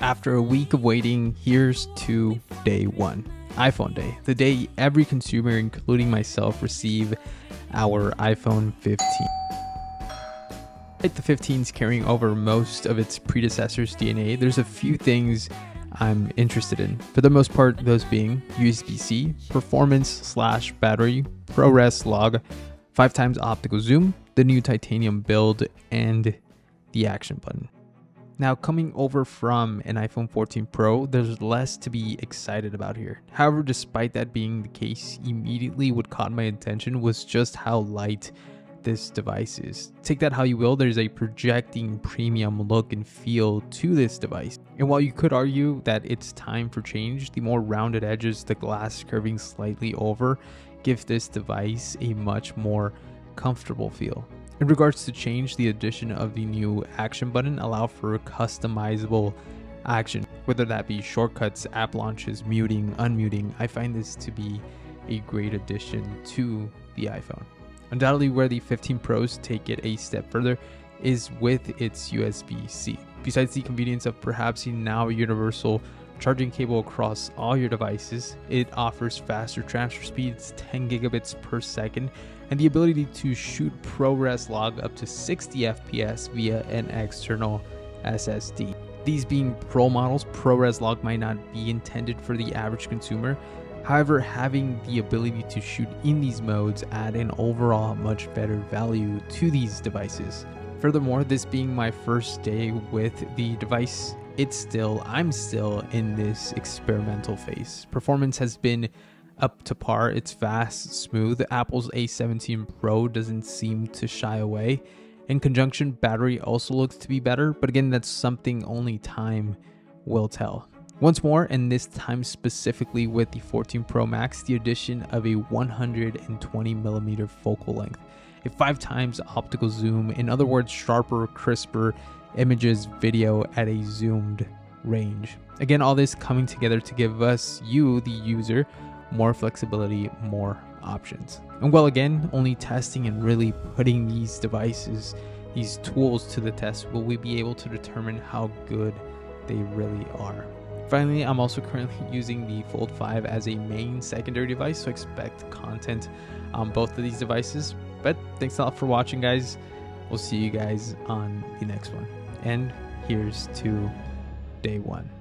After a week of waiting, here's to day one, iPhone Day, the day every consumer, including myself, receive our iPhone 15. The 15's carrying over most of its predecessor's DNA. There's a few things I'm interested in, for the most part, those being USB-C, performance/battery, ProRes log, 5x optical zoom, the new titanium build, and the action button. Now, coming over from an iPhone 14 Pro, there's less to be excited about here. However, despite that being the case, immediately what caught my attention was just how light this device is. Take that how you will, there's a projecting premium look and feel to this device. And while you could argue that it's time for change, the more rounded edges, the glass curving slightly over, give this device a much more comfortable feel. In regards to change, the addition of the new action button allows for customizable action, whether that be shortcuts, app launches, muting, unmuting. I find this to be a great addition to the iPhone. Undoubtedly, where the 15 Pros take it a step further is with its USB-C. Besides the convenience of perhaps a now universal charging cable across all your devices, it offers faster transfer speeds, 10 gigabits per second, and the ability to shoot ProRes log up to 60 FPS via an external SSD. These being Pro models, ProRes log might not be intended for the average consumer. However, having the ability to shoot in these modes add an overall much better value to these devices. Furthermore, this being my first day with the device, I'm still in this experimental phase. Performance has been up to par. It's fast, smooth. Apple's A17 Pro doesn't seem to shy away. In conjunction, battery also looks to be better, but again, that's something only time will tell. Once more, and this time specifically with the 14 Pro Max, the addition of a 120mm focal length, a 5x optical zoom, in other words, sharper, crisper images, video at a zoomed range. Again, all this coming together to give us, you, the user, more flexibility, more options. And well, again, only testing and really putting these devices, these tools to the test, will we be able to determine how good they really are. Finally, I'm also currently using the Fold 5 as a main secondary device, so expect content on both of these devices. But thanks a lot for watching, guys. We'll see you guys on the next one. And here's to day one.